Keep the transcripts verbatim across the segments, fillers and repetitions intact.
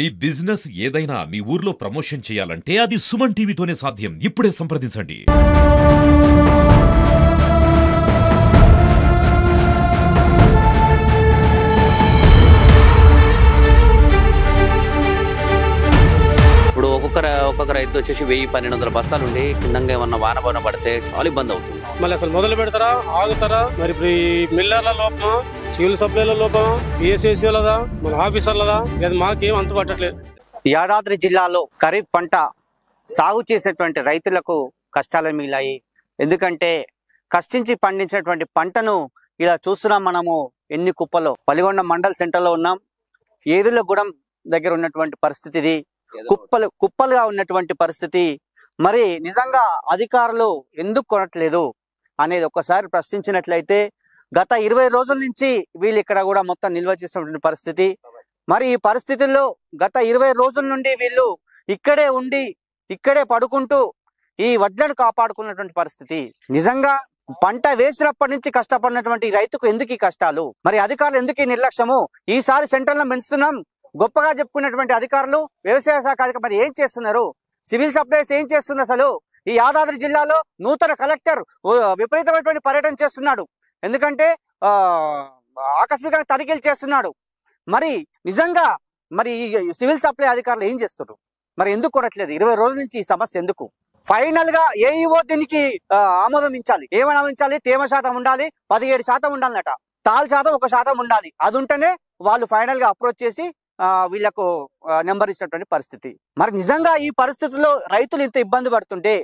మీ business ఏదైనా మీ ఊర్లో promotion చేయాలంటే అది సుమన్ టీవీతోనే సాధ్యం. ఇప్పుడే సంప్రదించండి. ఇప్పుడు ఒక్కొక్క ఒక్కొక్క రైతు వచ్చేసి వెయ్యి పన్నెండు వందల బస్తాలు ఉండి కిందంగా ఏమన్నా వానబోన పడితే చాలా ఇబ్బంది అవుతుంది. మళ్ళీ అసలు మొదలు పెడతారా ఆగుతారా? మరి మిల్లర్ల లోపమా, సివిల్ సప్లైల లోపమా, బిఎస్ఎస్ వాళ్ళదా, మన ఆఫీసర్లదా? అది మాకేం అంత పట్టట్లేదు. యాదాద్రి జిల్లాలో ఖరీఫ్ పంట సాగు చేసినటువంటి రైతులకు కష్టాలు మిగిలాయి. ఎందుకంటే కష్టించి పండించినటువంటి పంటను ఇలా చూస్తున్నాం మనము. ఎన్ని కుప్పలో పల్లిగొండ మండల్ సెంటర్లో ఉన్నాం. ఏదులగూడెం దగ్గర ఉన్నటువంటి పరిస్థితి ఇది. కుప్పలు కుప్పలుగా ఉన్నటువంటి పరిస్థితి. మరి నిజంగా అధికారులు ఎందుకు కొనట్లేదు అనేది ఒక్కసారి ప్రశ్నించినట్లయితే గత ఇరవై రోజుల నుంచి వీళ్ళు ఇక్కడ కూడా మొత్తం నిల్వ చేసినటువంటి పరిస్థితి. మరి ఈ పరిస్థితుల్లో గత ఇరవై రోజుల నుండి వీళ్ళు ఇక్కడే ఉండి ఇక్కడే పడుకుంటూ ఈ వడ్లను కాపాడుకున్నటువంటి పరిస్థితి. నిజంగా పంట వేసినప్పటి నుంచి కష్టపడినటువంటి రైతుకు ఎందుకు ఈ కష్టాలు? మరి అధికారులు ఎందుకు ఈ నిర్లక్ష్యము? ఈసారి సెంటర్లో పెంచుతున్నాం గొప్పగా చెప్పుకున్నటువంటి అధికారులు, వ్యవసాయ శాఖ అధికారులు మరి ఏం చేస్తున్నారు? సివిల్ సప్లైస్ ఏం చేస్తుంది అసలు? ఈ యాదాద్రి జిల్లాలో నూతన కలెక్టర్ విపరీతమైనటువంటి పర్యటన చేస్తున్నాడు. ఎందుకంటే ఆకస్మికంగా తనిఖీలు చేస్తున్నాడు. మరి నిజంగా మరి ఈ సివిల్ సప్లై అధికారులు ఏం చేస్తున్నారు? మరి ఎందుకు కొనట్లేదు? ఇరవై రోజుల నుంచి ఈ సమస్య ఎందుకు? ఫైనల్ గా ఏఈఓ దీనికి ఆమోదం ఇచ్చాలి. ఏమని ఆమోదించాలి? తేమ శాతం ఉండాలి, పదిహేడు శాతం ఉండాలన్నట. తాల్ శాతం ఒక శాతం ఉండాలి. అది ఉంటేనే వాళ్ళు ఫైనల్ గా అప్రోచ్ చేసి వీళ్లకు నెంబర్ ఇచ్చినటువంటి పరిస్థితి. మరి నిజంగా ఈ పరిస్థితుల్లో రైతులు ఇంత ఇబ్బంది పడుతుంటే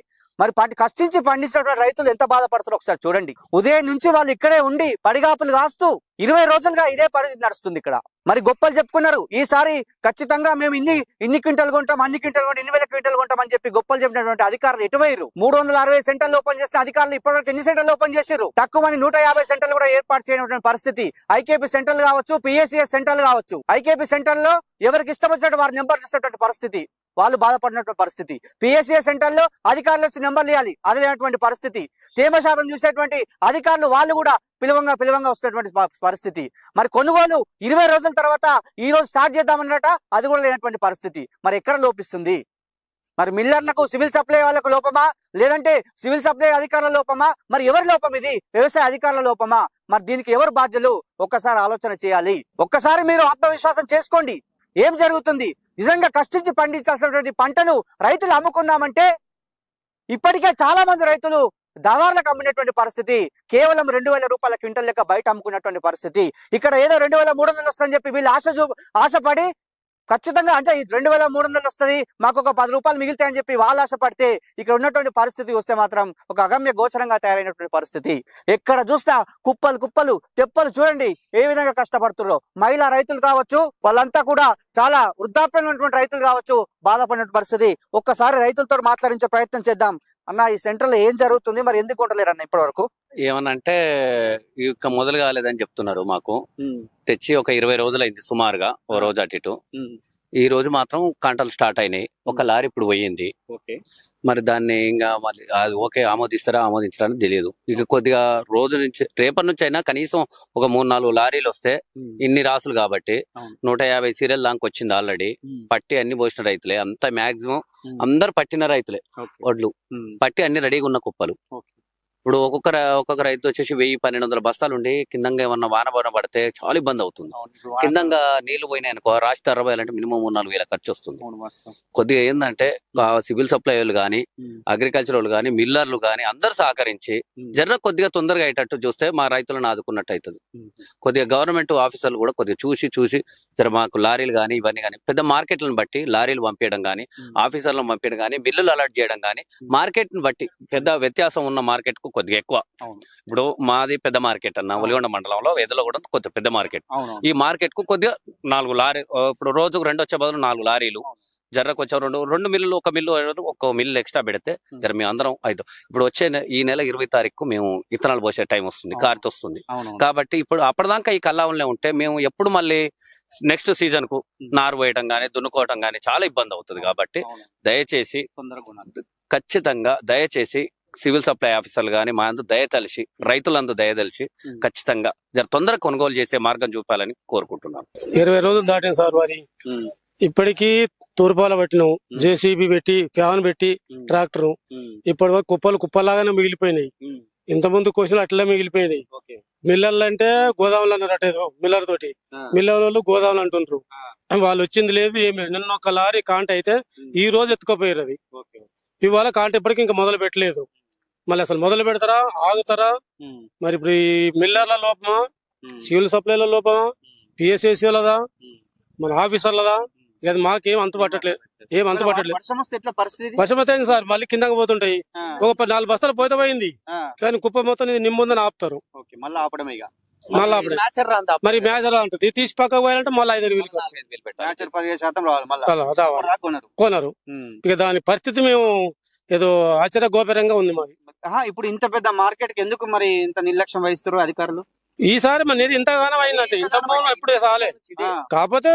మరి పంట కష్టించి పండించినటువంటి రైతులు ఎంత బాధపడుతున్నారు ఒకసారి చూడండి. ఉదయం నుంచి వాళ్ళు ఇక్కడే ఉండి పడిగాపులు కాస్తూ ఇరవై రోజులుగా ఇదే పరిస్థితి నడుస్తుంది ఇక్కడ. మరి గొప్పలు చెప్పుకున్నారు ఈసారి ఖచ్చితంగా మేము ఇన్ని ఇన్ని క్వింటల్ కొంటాం, అన్ని క్వింటల్ కొంటాం, ఇన్ని వేల క్వింటల్ కొంటాం అని చెప్పి గొప్పలు చెప్పినటువంటి అధికారులు ఎటువైరు? మూడు వందల అరవై సెంటర్లు ఓపెన్ చేసిన అధికారులు ఇప్పటివరకు ఎన్ని సెంటర్లు ఓపెన్ చేశారు? తక్కువ మంది నూట యాభై సెంటర్లు కూడా ఏర్పాటు చేయనటువంటి పరిస్థితి. ఐకేపీ సెంటర్లు కావచ్చు, పిఎస్సిఎస్ సెంటర్లు కావచ్చు. ఐకేపీ సెంటర్లో ఎవరికి ఇష్టం వచ్చినట్టు వారు నెంబర్ ఇస్తున్నటువంటి పరిస్థితి, వాళ్ళు బాధపడినటువంటి పరిస్థితి. పిఎస్సిఏ సెంటర్లో అధికారులు వచ్చి నెంబర్లు ఇవ్వాలి, అది లేనటువంటి పరిస్థితి. తేమ శాతం చూసేటువంటి అధికారులు వాళ్ళు కూడా పిలవంగా పిలవంగా వస్తున్నటువంటి పరిస్థితి. మరి కొనుగోలు ఇరవై రోజుల తర్వాత ఈ రోజు స్టార్ట్ చేద్దామన్నట, అది కూడా లేనటువంటి పరిస్థితి. మరి ఎక్కడ లోపిస్తుంది? మరి మిల్లర్లకు, సివిల్ సప్లై వాళ్ళకు లోపమా, లేదంటే సివిల్ సప్లై అధికారుల లోపమా? మరి ఎవరి లోపం ఇది? వ్యవసాయ అధికారుల లోపమా? మరి దీనికి ఎవరు బాధ్యులు? ఒక్కసారి ఆలోచన చేయాలి. ఒక్కసారి మీరు ఆత్మవిశ్వాసం చేసుకోండి. ఏం జరుగుతుంది? నిజంగా కష్టించి పండించాల్సినటువంటి పంటను రైతులు అమ్ముకుందామంటే ఇప్పటికే చాలా మంది రైతులు దళారులకు అమ్మినటువంటి పరిస్థితి. కేవలం రెండు వేల రూపాయల క్వింటల్ లెక్క బయట అమ్ముకున్నటువంటి పరిస్థితి. ఇక్కడ ఏదో రెండు వేల మూడు వందలు వస్తుందని చెప్పి వీళ్ళు ఆశ చూ ఆశపడి ఖచ్చితంగా అంటే రెండు వేల మూడు వందలు వస్తుంది, మాకు ఒక పది రూపాయలు మిగిలితాయని చెప్పి వాళ్ళు ఆశపడితే ఇక్కడ ఉన్నటువంటి పరిస్థితి వస్తే మాత్రం ఒక అగమ్య గోచరంగా తయారైనటువంటి పరిస్థితి. ఎక్కడ చూసినా కుప్పలు కుప్పలు తెప్పలు. చూడండి ఏ విధంగా కష్టపడుతున్నారో. మహిళా రైతులు కావచ్చు, వాళ్ళంతా కూడా చాలా వృద్ధాప్యంలో ఉన్నటువంటి రైతులు కావచ్చు, బాధపడిన పరిస్థితి. ఒక్కసారి రైతులతో మాట్లాడించే ప్రయత్నం చేద్దాం. అన్న, ఈ సెంటర్ లో ఏం జరుగుతుంది? మరి ఎందుకు ఉండలేరు అన్న? ఇప్పటి వరకు ఏమనంటే ఇక మొదలు కాలేదని చెప్తున్నారు. మాకు తెచ్చి ఒక ఇరవై రోజులు అయింది సుమారుగా, ఓ రోజు అటు ఇటు. ఈ రోజు మాత్రం కాంటలు స్టార్ట్ అయినాయి. ఒక లారీ ఇప్పుడు పోయింది. మరి దాన్ని ఇంకా మళ్ళీ ఓకే ఆమోదిస్తారా ఆమోదించరా అని తెలియదు. ఇక కొద్దిగా రోజు నుంచి రేపటి నుంచి అయినా కనీసం ఒక మూడు నాలుగు లారీలు వస్తే ఇన్ని రాసులు కాబట్టి నూట యాభై సీరియల్ దానికి వచ్చింది. ఆల్రెడీ పట్టి అన్ని పోసిన రైతులే, అంత మాక్సిమం అందరు పట్టిన రైతులే. వడ్లు పట్టి అన్ని రెడీగా ఉన్న కుప్పలు. ఇప్పుడు ఒక్కొక్క ఒక్కొక్క రైతు వచ్చేసి వెయ్యి పన్నెండు వందల బస్తాలు ఉండి కిందంగా ఏమన్నా వానబోన పడితే చాలా ఇబ్బంది అవుతుంది. కిందంగా నీళ్లు పోయినాయి అనుకో, రాష్ట్ర అరవై అంటే మినిమం మూడు నాలుగు వేల ఖర్చు వస్తుంది. కొద్దిగా ఏంటంటే సివిల్ సప్లై వాళ్ళు కానీ, అగ్రికల్చర్ వాళ్ళు కానీ, మిల్లర్లు కానీ అందరు సహకరించి జర కొద్దిగా తొందరగా అయ్యేటట్టు చూస్తే మా రైతులను ఆదుకున్నట్టు అవుతుంది. కొద్దిగా గవర్నమెంట్ ఆఫీసర్లు కూడా కొద్దిగా చూసి చూసి జర మాకు లారీలు కానీ ఇవన్నీ కానీ పెద్ద మార్కెట్లను బట్టి లారీలు పంపించడం కానీ, ఆఫీసర్లను పంపించడం కానీ, బిల్లులు అలర్ట్ చేయడం కానీ, మార్కెట్ని బట్టి పెద్ద వ్యత్యాసం ఉన్న మార్కెట్ కొద్దిగా ఎక్కువ. ఇప్పుడు మాది పెద్ద మార్కెట్ అన్న, ఒలిగొండ మండలంలో వేదలో కూడా కొద్దిగా పెద్ద మార్కెట్. ఈ మార్కెట్ కు కొద్దిగా నాలుగు లారీ, ఇప్పుడు రోజుకు రెండు వచ్చే బదులు నాలుగు లారీలు, జర్రకు వచ్చే రెండు రెండు మిల్లులు, ఒక మిల్లు ఒక మిల్లు ఎక్స్ట్రా పెడితే జర మేము అందరం అయితే ఇప్పుడు వచ్చే ఈ నెల ఇరవై తారీఖు మేము ఇత్తనాలు పోసే టైం వస్తుంది, కార్తీ వస్తుంది. కాబట్టి ఇప్పుడు అప్పటిదాకా ఈ కల్లావులనే ఉంటే మేము ఎప్పుడు మళ్ళీ నెక్స్ట్ సీజన్ కు నారు వేయడం కానీ దున్నుకోవటం కానీ చాలా ఇబ్బంది అవుతుంది. కాబట్టి దయచేసి ఖచ్చితంగా దయచేసి సివిల్ సప్లై ఆఫీసర్లు కానీ మా అందు దయతలిచి, రైతులందు దయతలిచి ఖచ్చితంగా జర తొందరగా కొనుగోలు చేసే మార్గం చూపాలని కోరుకుంటున్నాను. ఇరవై రోజులు దాటే సార్, మరి ఇప్పటికి తూర్పాల పట్టినం, జేసీబీ పెట్టి, ఫ్యాన్ పెట్టి, ట్రాక్టర్ ఇప్పటి వరకు కుప్పలు కుప్పలాగానే మిగిలిపోయినాయి. ఇంతకుముందు క్వశ్చన్ అట్లా మిగిలిపోయినాయి. మిల్లర్లు అంటే గోదాములు అన్నారటేదో, మిల్లర్ తోటి మిల్లర్ వాళ్ళు గోదాములు అంటుండ్రు. వాళ్ళు వచ్చింది లేదు ఏమి లేదు. నిన్న ఒక లారీ కాంట అయితే ఈ రోజు ఎత్తుకోపోయారు. అది ఇవాళ కాంట ఇప్పటికి ఇంకా మొదలు పెట్టలేదు. మళ్ళీ అసలు మొదలు పెడతారా ఆగుతారా? మరి ఇప్పుడు ఈ మిల్లర్ల లోపమా, సివిల్ సప్లైల లోపమా, పిఎస్ఏసీలదా, మన ఆఫీసర్లదా? అది మాకేం అంత పట్టట్లేదు, ఏం అంత పట్టట్లేదు. వర్షం వస్తే సార్ మళ్ళీ కిందకి పోతుంటాయి. ఒక నాలుగు బస్సులు పోతే పోయింది, కానీ కుప్ప మొత్తం నిమ్ముందని ఆపుతారు. మళ్ళా మరి మేజర్ ఉంటుంది, తీసి పక్క పోయాలంటే మళ్ళీ ఐదు కొనరు. ఇక దాని పరిస్థితి మేము ఏదో ఆశ్చర్య గోపరంగా ఉంది మాది. ఇప్పుడు ఇంత పెద్ద మార్కెట్ కి ఎందుకు మరి ఇంత నిర్లక్ష్యం వహిస్తారు అధికారులు? ఈసారి మన ఇంతగానం అయిందంటే ఇంత ఎప్పుడే సాలే. కాకపోతే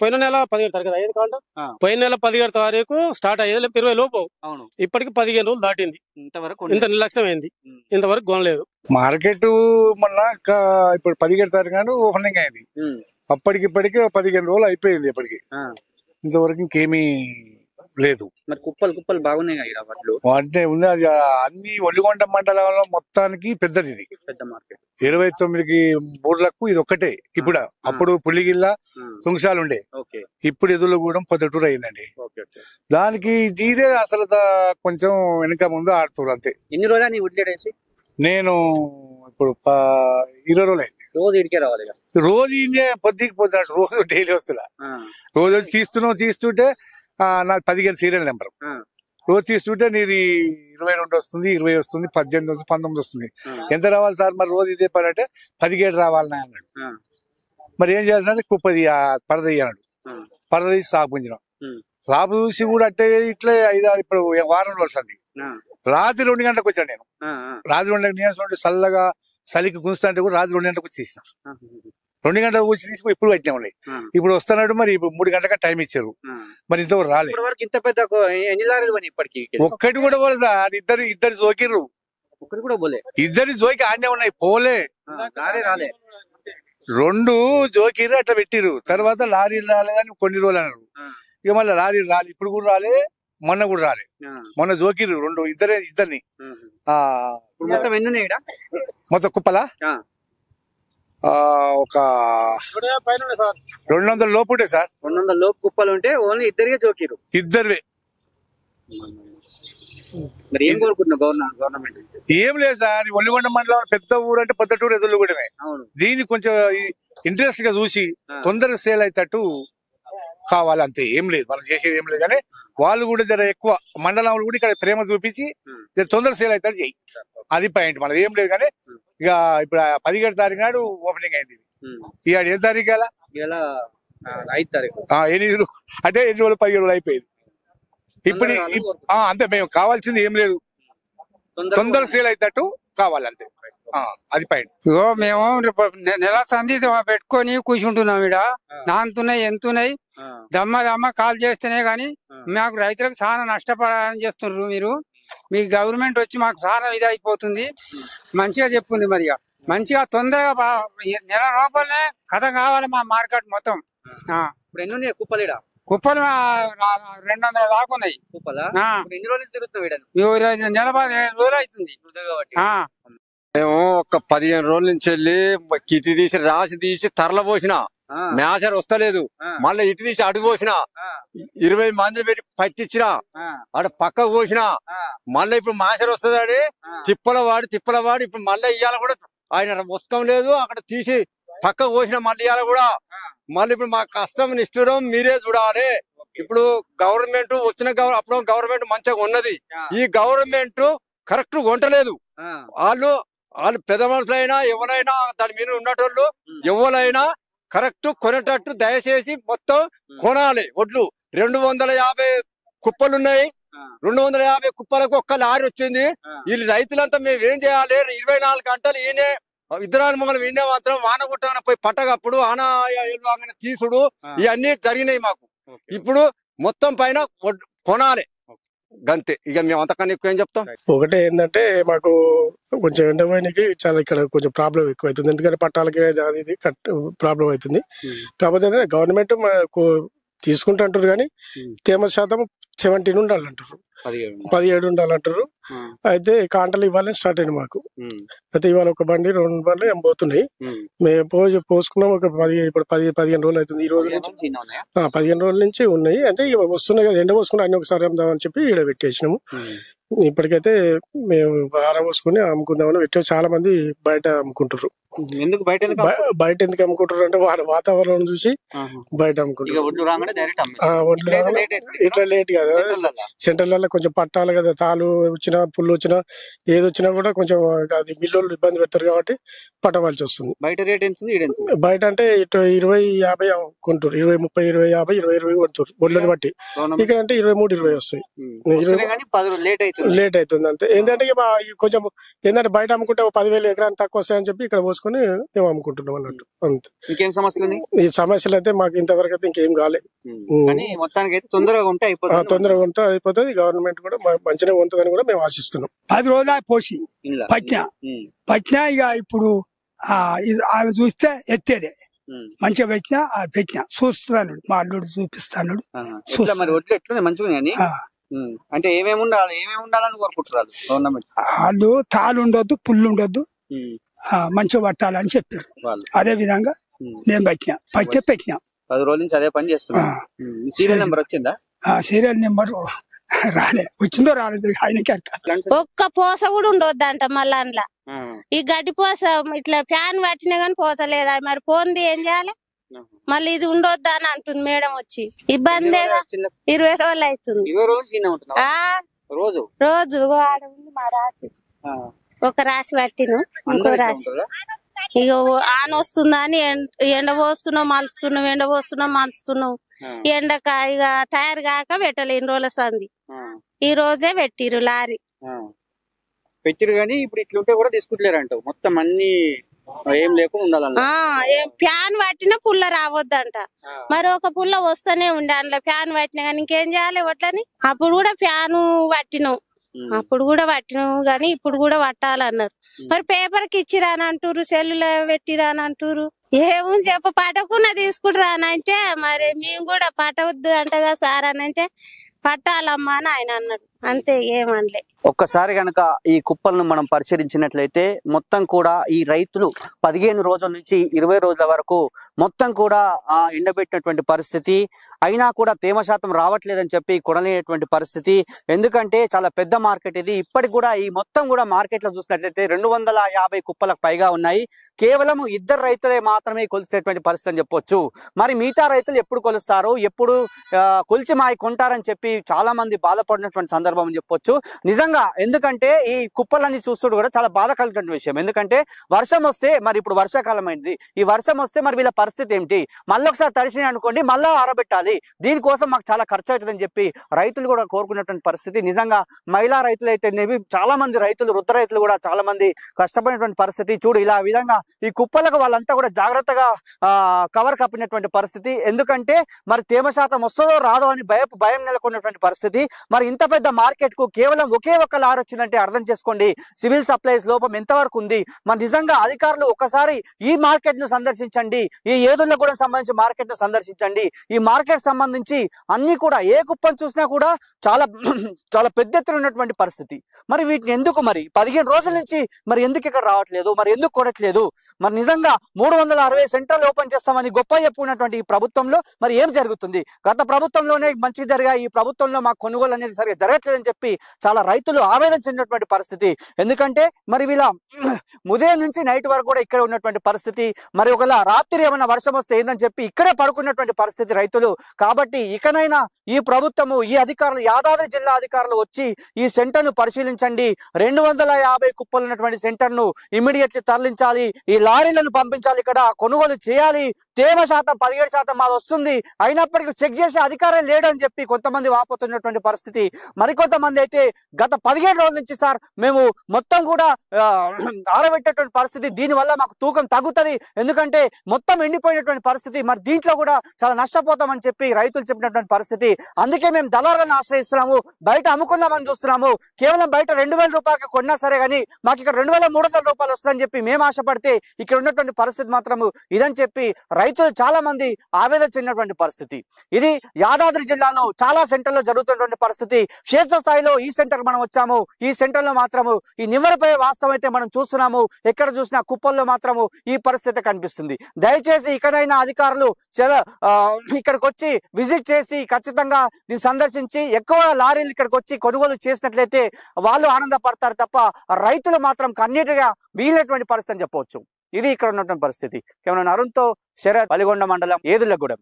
పోయిన నెల పదిహేడు తారీఖు అయ్యేది కాంట, పోయిన నెల పదిహేడు తారీఖు స్టార్ట్ అయ్యేది, లేకపోతే ఇరవై లోపు. ఇప్పటికి పదిహేను రోజులు దాటింది, ఇంతవరకు ఇంత నిర్లక్ష్యం అయింది, ఇంతవరకు కొనలేదు. మార్కెట్ మొన్న ఇప్పుడు పదిహేడు తారీఖు ఓపెనింగ్ అయింది, అప్పటికి ఇప్పటికి పదిహేను రోజులు అయిపోయింది. ఇప్పటికి ఇంతవరకు ఇంకేమీ లేదు. మరి కుప్పలు కుప్పలు బాగున్నాయి అంటే ఉంది. అది అన్ని ఒల్లిగొండ మండలంలో మొత్తానికి పెద్దది, ఇది పెద్ద మార్కెట్. ఇరవై తొమ్మిదికి బోర్లకు ఇది ఒక్కటే. ఇప్పుడు అప్పుడు పులిగిల్ల సుంశాలు ఉండే, ఇప్పుడు ఎదులుగూడెం పొద్దుటూరు అయిందండి. దానికి ఇదే అసలు కొంచెం వెనక ముందు ఆడుతున్నారు అంతే. ఎన్ని రోజులు వదిలేసి నేను ఇప్పుడు ఇరవై రోజులు అయింది. రోజు ఇడికే రావాలి, రోజు ఇంకే పొద్దుకి పోతున్నాడు, రోజు డైలీ వస్తున్నా. రోజు తీస్తున్నాం, తీస్తుంటే నాది పదిహేను సీరియల్ నెంబర్. రోజు తీసుకుంటే నీది ఇరవై రెండు వస్తుంది, ఇరవై వస్తుంది, పద్దెనిమిది వస్తుంది, పంతొమ్మిది వస్తుంది. ఎంత రావాలి సార్ మరి రోజు ఇదే పని అంటే పదిహేడు రావాలని అన్నాడు. మరి ఏం చేయాలంటే కుప్పది పరదయ్య అన్నాడు. పరదయ్య సాపు ఉంచినాం. సాపు చూసి కూడా అంటే ఇట్లా ఐదారు ఇప్పుడు వారం వస్తుంది. రాత్రి రెండు గంటలకు వచ్చాను నేను. రాత్రి రెండు గంటలకు నేను చల్లగా చలికి గుంజుతా అంటే కూడా రాత్రి రెండు గంటలకు వచ్చి తీసిన. రెండు గంటల వచ్చి తీసుకుని ఇప్పుడు పెట్టినా ఉన్నాయి. ఇప్పుడు వస్తున్నాడు. మరి ఇప్పుడు మూడు గంటల టైం ఇచ్చారు, మరి ఇంతవరకు రాలేదు. ఇంత పెద్ద ఒక్కటి కూడా పోలేదా? ఇద్దరు ఇద్దరు జోకిర్రు, ఇద్దరు జోకి ఆడనే ఉన్నాయి, పోలే రాలే. రెండు జోకిర్రు అట్లా పెట్టిర్రు. తర్వాత లారీలు రాలేదని కొన్ని రోజులు అన్నారు. ఇక మళ్ళీ లారీలు రాలే, ఇప్పుడు కూడా రాలే, మొన్న కూడా రాలే. మొన్న జోకిర్రు రెండు ఇద్దరే ఇద్దరిని. మొత్తం కుప్పలా ఒక రెండు వందల లోపు ఉంటాయి సార్. రెండు వందల లోపు కుప్పలు ఉంటే ఓన్లీ ఇద్దరికే జోకిరు, ఇద్దరివే. ఏం లేదు సార్, ఒల్లిగొండ మండలం పెద్ద ఊరు అంటే పొద్దుటూరు ఎదులుగూడమే. దీన్ని కొంచెం ఇంట్రెస్ట్ గా చూసి తొందరగా సేల్ అయ్యేటట్టు కావాలంతే. ఏం లేదు మనం చేసేది ఏం లేదు, కానీ వాళ్ళు కూడా జర ఎక్కువ మండలంలో కూడా ఇక్కడ ప్రేమ చూపించి తొందర సేల్ అవుతాడు చెయ్యి. అది పాయింట్. మనది ఏం లేదు, కానీ ఇక ఇప్పుడు పదిహేడు తారీఖు నాడు ఓపెనింగ్ అయింది. ఈ ఏడు ఏడు తారీఖు ఎలా ఐదు తారీఖు ఎనిమిది అంటే ఎన్ని రోజులు పదిహేను రోజులు అయిపోయింది. ఇప్పుడు అంతే. మేము కావాల్సింది ఏం లేదు, తొందర సేల్ అవుతాడు కావాలంతే. అది పాయింట్. ఇగో మేము నెల సంది పెట్టుకొని కూర్చుంటున్నాం. ఇడ నాన్తున్నాయి, ఎంతున్నాయి, దమ్మ దమ్మ కాల్ చేస్తేనే గాని మాకు రైతులకు చాలా నష్టపడాలని చేస్తున్నారు. మీరు మీ గవర్నమెంట్ వచ్చి మాకు చాలా ఇది అయిపోతుంది. మంచిగా చెప్పుంది మరిగా, మంచిగా తొందరగా నెల లోపలనే కథ కావాలి మా మార్కెట్ మొత్తం. కుప్పలు కుప్పలు రెండు వందల దాకా ఉన్నాయి. నెల రోజులు అవుతుంది. మేము ఒక పదిహేను రోజుల నుంచి వెళ్ళి కిటి తీసి రాసి తీసి తరల పోసిన, మేచర్ వస్తలేదు. మళ్ళీ ఇటు తీసి అడుగు పోసిన, ఇరవై మంది పెట్టి పట్టించిన, అటు పక్కకు పోసిన. మళ్ళీ ఇప్పుడు మేచర్ వస్తుంది, తిప్పల వాడి తిప్పల వాడి. ఇప్పుడు మళ్ళీ ఇవాళ కూడా ఆయన వస్తకం లేదు, అక్కడ తీసి పక్కకు పోసిన. మళ్ళీ ఇవాళ కూడా మళ్ళీ ఇప్పుడు మా కష్టం నిష్ఠూరం మీరే చూడాలి. ఇప్పుడు గవర్నమెంట్ వచ్చిన అప్పుడు గవర్నమెంట్ మంచిగా ఉన్నది. ఈ గవర్నమెంట్ కరెక్ట్ కొంటలేదు. వాళ్ళు వాళ్ళు పెద్ద మనుషులైనా ఎవరైనా దాని మీద ఉన్నటోళ్ళు ఎవరైనా కరెక్ట్ కొనేటట్టు దయచేసి మొత్తం కొనాలి. ఒడ్లు రెండు వందల యాభై కుప్పలు ఉన్నాయి. రెండు వందల యాభై కుప్పలకు ఒక్క లారీ వచ్చింది. వీళ్ళు రైతులంతా మేము ఏం చేయాలి? ఇరవై నాలుగు గంటలు ఈయనే ఇద్దరాని మొగలు ఈయనే మాత్రం వాన కొట్టగానే పోయి పట్టకప్పుడు ఆన తీసుడు ఇవన్నీ జరిగినాయి మాకు. ఇప్పుడు మొత్తం పైన కొనాలి గంతే. ఇక మేము అంతకన్నా ఎక్కువ ఏం చెప్తాం? ఒకటే ఏంటంటే మాకు కొంచెం ఎండమైనకి చాలా ఇక్కడ కొంచెం ప్రాబ్లం ఎక్కువ అవుతుంది. ఎందుకంటే పట్టాలకి అది ఇది ప్రాబ్లం అవుతుంది. కాకపోతే గవర్నమెంట్ తీసుకుంటాంటారు కానీ తేమ శాతం సెవెంటీ ఉండాలంటారు, పదిహేడు ఉండాలంటారు. అయితే కాంటలు ఇవ్వాలని స్టార్ట్ అయింది మాకు. అయితే ఇవాళ ఒక బండి రెండు బండ్లు ఏం పోతున్నాయి. మేము పోజు పోసుకున్నాం ఒక పది ఇప్పుడు పది పదిహేను రోజులు అవుతుంది. ఈ రోజు నుంచి పదిహేను రోజుల నుంచి ఉన్నాయి. అంటే వస్తున్నాయి కదా, ఎండ పోసుకుని అన్ని ఒకసారి అమ్ముదామని చెప్పి ఈడ పెట్టేసినాము. ఇప్పటికైతే మేము ఆరా పోసుకుని అమ్ముకుందామని పెట్టాము. చాలా మంది బయట అమ్ముకుంటారు. ఎందుకు బయట బయట ఎందుకు అమ్ముకుంటారు అంటే వాతావరణం చూసి బయట అమ్ముకుంటారు. ఇట్లా లేట్ కదా, సెంటర్లలో కొంచెం పట్టాలి కదా, తాలు వచ్చినా పుల్లు వచ్చినా ఏది వచ్చినా కూడా కొంచెం అది మిల్లులు ఇబ్బంది పెడతారు కాబట్టి పట్టవలసి వస్తుంది. బయట రేట్ ఎంత? బయట అంటే ఇటు ఇరవై యాభై కొంటారు, ఇరవై ముప్పై ఇరవై యాభై ఇరవై ఇరవై కొంటారు ఒళ్ళని బట్టి. ఇక్కడ అంటే ఇరవై మూడు ఇరవై వస్తాయి. లేట్ అవుతుంది అంతే. ఏంటంటే కొంచెం ఏంటంటే బయట అమ్ముకుంటే పదివేలు ఎకరానికి తక్కువ వస్తాయని చెప్పి ఇక్కడ పోసుకుని అమ్ముకుంటున్నాం అన్నట్టు అంతే. ఇంకేం సమస్యలు? ఈ సమస్యలు అయితే మాకు ఇంతవరకు అయితే ఇంకేం కాలేదు. తొందరగా ఉంటే తొందరగా ఉంటే అయిపోతుంది. గవర్నమెంట్ కూడా మంచిగా ఉంటుందని కూడా మేము ఆశిస్తున్నాం. పది రోజులు పోసి పట్టినా పట్టినా ఇక ఇప్పుడు ఆమె చూస్తే ఎత్తేదే మంచిగా పెట్టినా పెట్టినా చూస్తున్నాడు. మా అల్లుడు చూపిస్తాడు. అంటే ఏమేమి ఉండాలి ఏమేమి ఉండాలని కోరుకుంటున్నారు గవర్నమెంట్ వాళ్ళు? తాలు ఉండొద్దు, పుల్లు ఉండొద్దు, మంచిగా పట్టాలని చెప్పారు. అదే విధంగా నేను పట్టినా పట్టే పెట్టినా పది రోజుల నుంచి అదే పని చేస్తున్నా. సీరియల్ నెంబర్ వచ్చిందా? సీరియల్ నెంబర్ రాలే, వచ్చిందో రాలేదు ఆయనకి. ఒక్క పోస కూడా ఉండొద్దు అంట. మళ్ళా అందులో ఈ గడ్డి పోస ఇట్లా ఫ్యాన్ పట్టినా గానీ పోతలేదా, మరి పోంది ఏం చేయాలి? మళ్ళీ ఇది ఉండొద్దా అని అంటుంది మేడం వచ్చి. ఇబ్బందేగా, ఇరవై రోజులు అవుతుంది. రోజు రోజు మా రాశి ఒక రాశి పట్టిను, ఇంకో రాశి ఇక ఆన్ వస్తుందా అని ఎండ పోస్తున్నావు మలుస్తున్నావు, ఎండ పోస్తున్నావు మలుస్తున్నావు. ఎండక ఇక తయారు కాక పెట్టలే ఇన్ని రోజుల సంది. ఈ రోజే పెట్టిరు లారీ పెట్టిరు గానీ ఇప్పుడు ఇట్లుంటే కూడా తీసుకుంటలేరంట. మొత్తం అన్ని ఏం లేకుండా ఫ్యాన్ పట్టినా పుల్ల రావద్దంట. మరి ఒక పుల్ల వస్తూనే ఉండే అందులో ఫ్యాన్ పట్టినా గానీ ఇంకేం చేయాలి వడ్లని? అప్పుడు కూడా ఫ్యాను పట్టినావు, అప్పుడు కూడా పట్టినావు గానీ ఇప్పుడు కూడా పట్టాలన్నారు. మరి పేపర్ కి ఇచ్చిరా అని అంటారు, సెల్లులో పెట్టిరా అని అంటారు. ఏముంది చెప్ప పట్టకుండా తీసుకుంటారా అని అంటే మరి మేము కూడా పట్టవద్దు అంటగా సార్ అని అంటే పట్టాలమ్మా అని ఆయన అన్నాడు అంతే, ఏమనలే. ఒక్కసారి గనక ఈ కుప్పలను మనం పరిశీలించినట్లయితే మొత్తం కూడా ఈ రైతులు పదిహేను రోజుల నుంచి ఇరవై రోజుల వరకు మొత్తం కూడా ఎండబెట్టినటువంటి పరిస్థితి. అయినా కూడా తేమ శాతం రావట్లేదని చెప్పి కొనలేనటువంటి పరిస్థితి. ఎందుకంటే చాలా పెద్ద మార్కెట్ ఇది. ఇప్పటికి కూడా ఈ మొత్తం కూడా మార్కెట్లో చూసినట్లయితే రెండు వందల యాభై కుప్పలకు పైగా ఉన్నాయి. కేవలం ఇద్దరు రైతులే మాత్రమే కొలిసినటువంటి పరిస్థితి అని చెప్పొచ్చు. మరి మిగతా రైతులు ఎప్పుడు కొలుస్తారు, ఎప్పుడు కొలిచి మాయి కొంటారని చెప్పి చాలా మంది బాధపడినటువంటి సందర్భం అని చెప్పొచ్చు నిజంగా. ఎందుకంటే ఈ కుప్పలన్నీ చూస్తూ కూడా చాలా బాధ కలిగినటువంటి విషయం. ఎందుకంటే వర్షం వస్తే మరి ఇప్పుడు వర్షాకాలం అయింది, ఈ వర్షం వస్తే మరి వీళ్ళ పరిస్థితి ఏమిటి? మళ్ళీ ఒకసారి తడిసిన అనుకోండి, మళ్ళీ ఆరబెట్టాలి, దీనికోసం మాకు చాలా ఖర్చు అవుతుందని చెప్పి రైతులు కూడా కోరుకున్నటువంటి పరిస్థితి. నిజంగా మహిళా రైతులు అయితేనేవి చాలా మంది రైతులు, వృద్ధ రైతులు కూడా చాలా మంది కష్టపడినటువంటి పరిస్థితి. చూడు ఇలా విధంగా ఈ కుప్పలకు వాళ్ళంతా కూడా జాగ్రత్తగా కవర్ కప్పినటువంటి పరిస్థితి. ఎందుకంటే మరి తేమ శాతం వస్తుందో రాదో అని భయ భయం నెలకొన్నటువంటి పరిస్థితి. మరి ఇంత పెద్ద మార్కెట్ కు కేవలం ఒకే ఒక్క లారీ వచ్చిందంటే అర్థం చేసుకోండి సివిల్ సప్లైస్ లోపం ఎంతవరకు ఉంది. మరి నిజంగా అధికారులు ఒకసారి ఈ మార్కెట్ ను సందర్శించండి, ఈ ఏదులగూడెం సంబంధించి మార్కెట్ ను సందర్శించండి. ఈ మార్కెట్ సంబంధించి అన్ని కూడా ఏ కుప్పం చూసినా కూడా చాలా చాలా పెద్ద ఎత్తున ఉన్నటువంటి పరిస్థితి. మరి వీటిని ఎందుకు మరి పదిహేను రోజుల నుంచి మరి ఎందుకు ఇక్కడ రావట్లేదు, మరి ఎందుకు కొనట్లేదు? మరి నిజంగా మూడు వందల అరవై సెంటర్లు ఓపెన్ చేస్తామని గొప్ప చెప్పుకున్నటువంటి ఈ ప్రభుత్వంలో మరి ఏం జరుగుతుంది? గత ప్రభుత్వంలోనే మంచి జరిగా ఈ ప్రభుత్వంలో మా కొనుగోలు అనేది సరిగా జరగట్లేదని చెప్పి చాలా రైతులు ఆవేదన చెందినటువంటి పరిస్థితి. ఎందుకంటే మరి వీళ్ళ ఉదయం నుంచి నైట్ వరకు కూడా ఇక్కడ ఉన్నటువంటి పరిస్థితి. మరి ఒకవేళ రాత్రి ఏమైనా వర్షం వస్తే ఏందని చెప్పి ఇక్కడే పడుకున్నటువంటి పరిస్థితి రైతులు. కాబట్టి ఇకనైనా ఈ ప్రభుత్వము, ఈ అధికారులు, యాదాద్రి జిల్లా అధికారులు వచ్చి ఈ సెంటర్ను పరిశీలించండి. రెండు వందల యాభై కుప్పలు ఉన్నటువంటి సెంటర్ను ఇమీడియట్లీ తరలించాలి, ఈ లారీలను పంపించాలి, ఇక్కడ కొనుగోలు చేయాలి. తేమ శాతం పదిహేడు శాతం మాది వస్తుంది, అయినప్పటికీ చెక్ చేసే అధికారం లేడని చెప్పి కొంతమంది వాపోతున్నటువంటి పరిస్థితి. మరికొంతమంది అయితే గత పదిహేను రోజుల నుంచి సార్ మేము మొత్తం కూడా ఆరబెట్టేటువంటి పరిస్థితి దీని వల్ల మాకు తూకం తగ్గుతది ఎందుకంటే మొత్తం ఎండిపోయినటువంటి పరిస్థితి మరి దీంట్లో కూడా చాలా నష్టపోతాం అని చెప్పి రైతులు చెప్పినటువంటి పరిస్థితి అందుకే మేము దళారులను ఆశ్రయిస్తున్నాము బయట అమ్ముకుందామని చూస్తున్నాము కేవలం బయట రెండు వేల రూపాయలకు కొన్నా సరే గానీ మాకు ఇక్కడ రెండు వేల మూడు వందల రూపాయలు వస్తుందని చెప్పి మేము ఆశపడితే ఇక్కడ ఉన్నటువంటి పరిస్థితి మాత్రము ఇదని చెప్పి రైతులు చాలా మంది ఆవేదన చెందినటువంటి పరిస్థితి ఇది యాదాద్రి జిల్లాలో చాలా సెంటర్లలో జరుగుతున్నటువంటి పరిస్థితి క్షేత్ర స్థాయిలో ఈ సెంటర్ మనం వచ్చాము ఈ సెంటర్ లో మాత్రము ఈ నివ్వరపై వాస్తవం అయితే మనం చూస్తున్నాము ఎక్కడ చూసినా కుప్పల్లో మాత్రము ఈ పరిస్థితి కనిపిస్తుంది దయచేసి ఇక్కడైనా అధికారులు ఇక్కడికి వచ్చి విజిట్ చేసి ఖచ్చితంగా దీన్ని సందర్శించి ఎక్కువ లారీలు ఇక్కడికి వచ్చి కొనుగోలు చేసినట్లయితే వాళ్ళు ఆనందపడతారు తప్ప రైతులు మాత్రం కన్నీటిగా వీలేటువంటి పరిస్థితి అని చెప్పవచ్చు ఇది ఇక్కడ ఉన్నటువంటి పరిస్థితి కేవలం అరుణ్తో శరత్ పల్లిగొండ మండలం ఏదులగూడెం।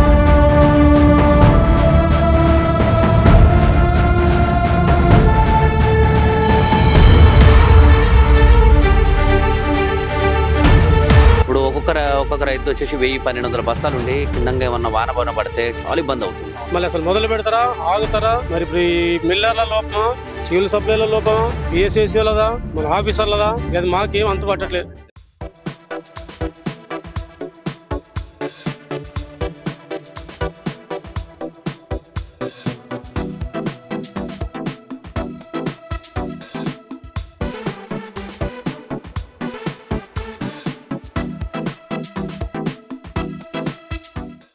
रईत वे पन्न बस्ता किंदा वान बन पड़ते चाल इबंध मल्ल असल मोदी पेड़ता आगता मेरी मिलर सिविल सप्लाई बीएसएस मैं आफीसर्दा अंत पटना।